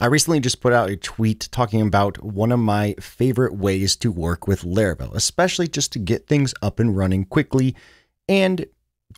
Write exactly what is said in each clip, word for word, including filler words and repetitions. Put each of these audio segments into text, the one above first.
I recently just put out a tweet talking about one of my favorite ways to work with Laravel, especially just to get things up and running quickly and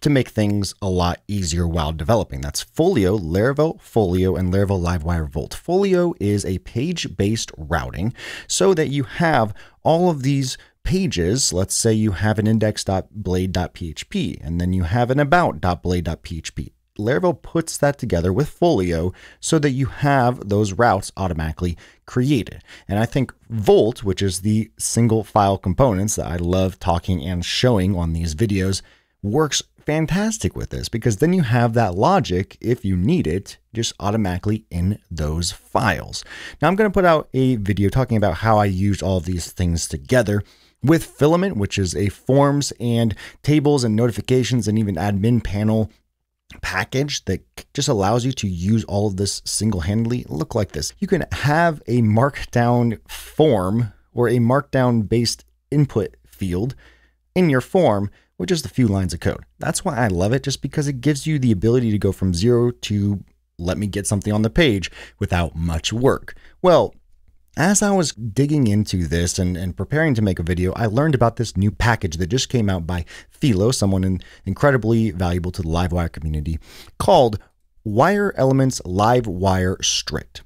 to make things a lot easier while developing. That's Folio, Laravel Folio, and Laravel Livewire Volt. Folio is a page-based routing so that you have all of these pages. Let's say you have an index.blade.php, and then you have an about.blade.php. Laravel puts that together with Folio so that you have those routes automatically created. And I think Volt, which is the single file components that I love talking and showing on these videos, works fantastic with this, because then you have that logic, if you need it, just automatically in those files. Now I'm going to put out a video talking about how I used all of these things together with Filament, which is a forms and tables and notifications and even admin panel package that just allows you to use all of this single-handedly. Look like this. You can have a markdown form or a markdown based input field in your form with just a few lines of code. That's why I love it, just because it gives you the ability to go from zero to let me get something on the page without much work. Well, as I was digging into this and, and preparing to make a video, I learned about this new package that just came out by Philo, someone in, incredibly valuable to the Livewire community, called Wire Elements Livewire Strict.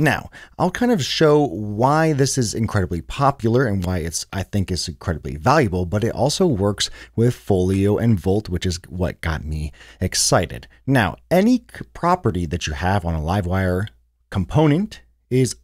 Now, I'll kind of show why this is incredibly popular and why it's, I think, is incredibly valuable, but it also works with Folio and Volt, which is what got me excited. Now, any property that you have on a Livewire component is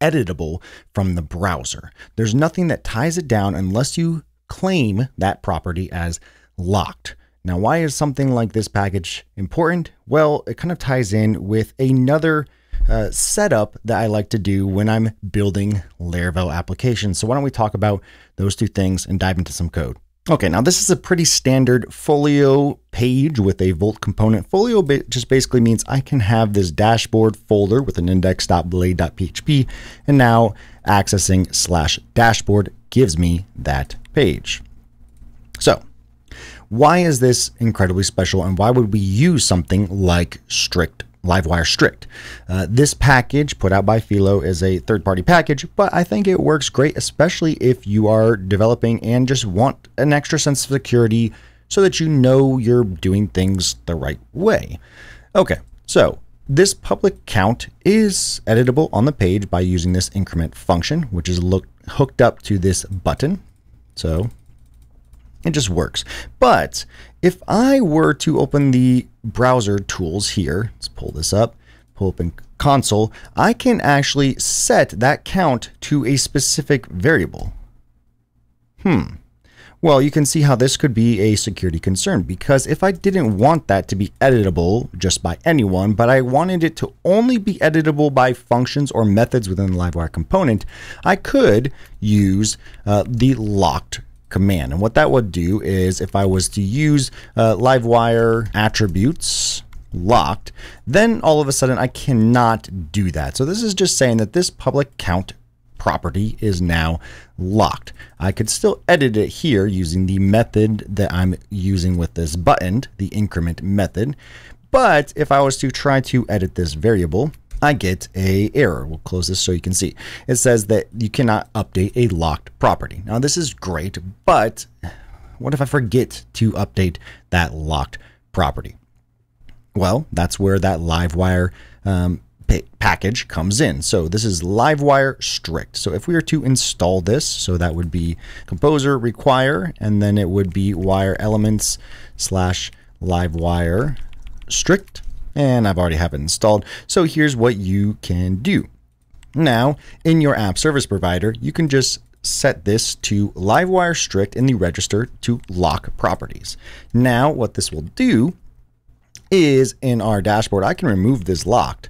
editable from the browser. There's nothing that ties it down unless you claim that property as locked. Now, why is something like this package important? Well, it kind of ties in with another uh, setup that I like to do when I'm building Laravel applications. So why don't we talk about those two things and dive into some code? Okay, now this is a pretty standard Folio page with a Volt component. Folio just basically means I can have this dashboard folder with an index.blade.php, and now accessing slash dashboard gives me that page. So why is this incredibly special, and why would we use something like Strict? Livewire Strict. Uh, this package put out by Philo is a third-party package, but I think it works great, especially if you are developing and just want an extra sense of security so that you know you're doing things the right way. Okay, so this public count is editable on the page by using this increment function, which is look, hooked up to this button. So it just works. But if I were to open the browser tools here, let's pull this up, pull open console, I can actually set that count to a specific variable. Hmm. Well, you can see how this could be a security concern, because if I didn't want that to be editable just by anyone, but I wanted it to only be editable by functions or methods within the Livewire component, I could use uh, the locked command. And what that would do is, if I was to use uh, Livewire attributes locked, then all of a sudden I cannot do that. So this is just saying that this public count property is now locked. I could still edit it here using the method that I'm using with this button, the increment method. But if I was to try to edit this variable, I get a error. We'll close this so you can see. It says that you cannot update a locked property. Now this is great, but what if I forget to update that locked property? Well, that's where that Livewire um, package comes in. So this is Livewire Strict. So if we were to install this, so that would be composer require, and then it would be wire elements slash Livewire Strict. And I've already have it installed. So here's what you can do. Now, in your app service provider, you can just set this to Livewire Strict in the register to lock properties. Now, what this will do is, in our dashboard, I can remove this locked,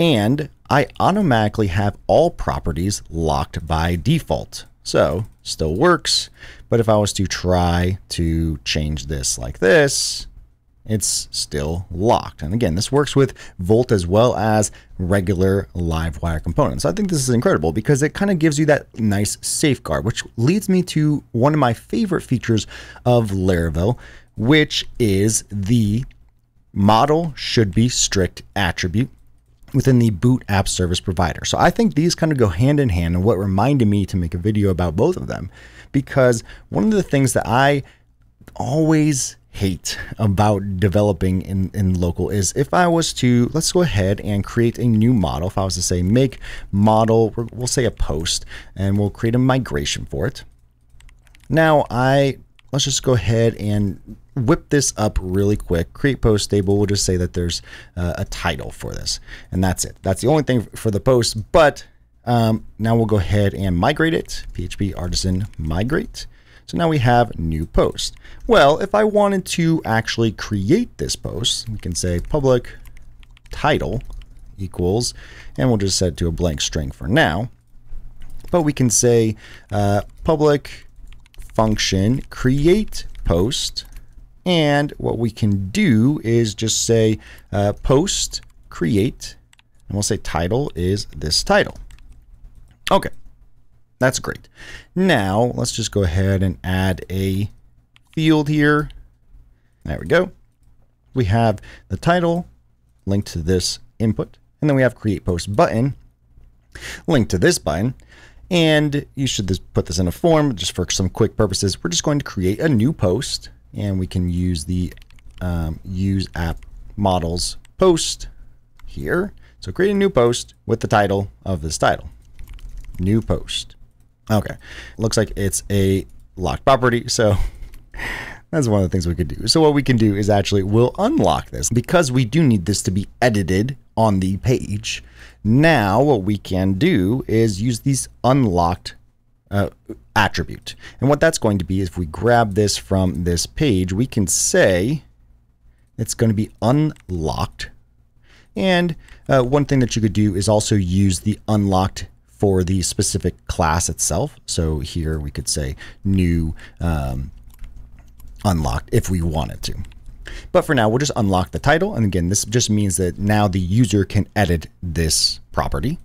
and I automatically have all properties locked by default. So still works, but if I was to try to change this like this, it's still locked. And again, this works with Volt as well as regular Livewire components. So I think this is incredible, because it kind of gives you that nice safeguard, which leads me to one of my favorite features of Laravel, which is the model should be strict attribute within the boot app service provider. So I think these kind of go hand in hand, and what reminded me to make a video about both of them, because one of the things that I always hate about developing in, in local is if I was to, let's go ahead and create a new model. If I was to say make model, we'll say a post, and we'll create a migration for it. Now I, let's just go ahead and whip this up really quick. Create post table. We'll just say that there's uh, a title for this, and that's it. That's the only thing for the post. But um, now we'll go ahead and migrate it. P H P artisan migrate. So now we have new post. Well, if I wanted to actually create this post, we can say public title equals, and we'll just set it to a blank string for now. But we can say uh, public function create post, and what we can do is just say uh, post create, and we'll say title is this title. Okay. That's great. Now let's just go ahead and add a field here. There we go. We have the title linked to this input, and then we have create post button linked to this button. And you should just put this in a form just for some quick purposes. We're just going to create a new post, and we can use the um, use app models post here. So create a new post with the title of this title, new post. Okay, looks like it's a locked property, so that's one of the things we could do. So what we can do is actually we'll unlock this, because we do need this to be edited on the page. Now what we can do is use these unlocked uh, attribute, and what that's going to be is if we grab this from this page, we can say it's going to be unlocked. And uh, one thing that you could do is also use the unlocked for the specific class itself. So here we could say new um, unlocked if we wanted to. But for now, we'll just unlock the title. And again, this just means that now the user can edit this property.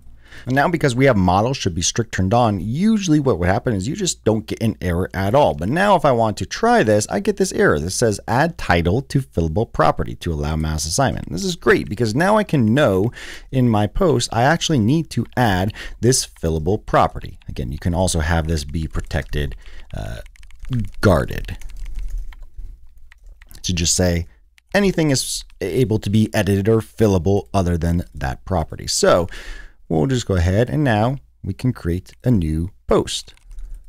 And now because we have model should be strict turned on, usually what would happen is you just don't get an error at all. But now if I want to try this, I get this error that says add title to fillable property to allow mass assignment. And this is great, because now I can know in my post, I actually need to add this fillable property. Again, you can also have this be protected, uh, guarded. To just say anything is able to be edited or fillable other than that property. So we'll just go ahead, and now we can create a new post.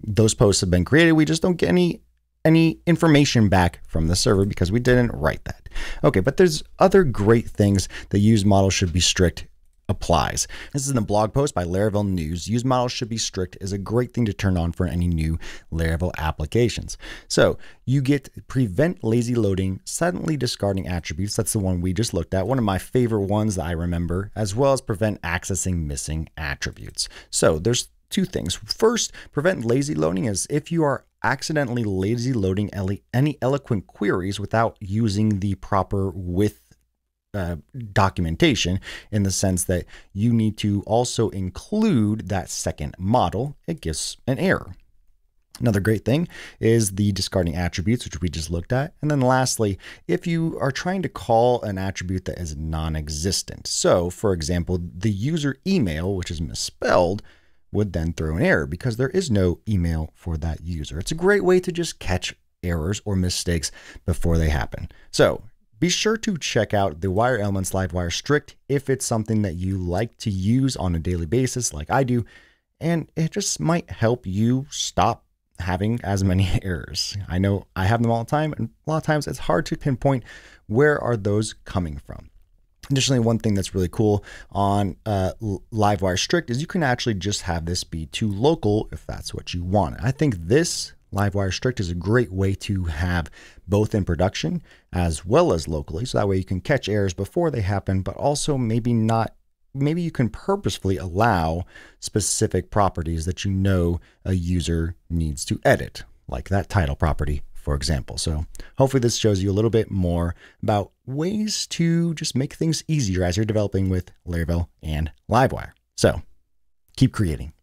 Those posts have been created. We just don't get any any information back from the server because we didn't write that. Okay, but there's other great things that use model should be strict applies. This is in the blog post by Laravel News. Use model should be strict is a great thing to turn on for any new Laravel applications. So you get prevent lazy loading, suddenly discarding attributes. That's the one we just looked at. One of my favorite ones that I remember, as well as prevent accessing missing attributes. So there's two things. First, prevent lazy loading is if you are accidentally lazy loading any Eloquent queries without using the proper with Uh, documentation, in the sense that you need to also include that second model, it gives an error. Another great thing is the discarding attributes, which we just looked at. And then lastly, if you are trying to call an attribute that is non-existent. So for example, the user email, which is misspelled, would then throw an error because there is no email for that user. It's a great way to just catch errors or mistakes before they happen. So be sure to check out the Wire Elements Livewire Strict if it's something that you like to use on a daily basis like I do, and it just might help you stop having as many errors. I know I have them all the time, and a lot of times it's hard to pinpoint where are those coming from. Additionally, one thing that's really cool on uh, Livewire Strict is you can actually just have this be too local if that's what you want. I think this Livewire Strict is a great way to have both in production as well as locally. So that way you can catch errors before they happen, but also maybe not, maybe you can purposefully allow specific properties that you know a user needs to edit, like that title property, for example. So hopefully this shows you a little bit more about ways to just make things easier as you're developing with Laravel and Livewire. So keep creating.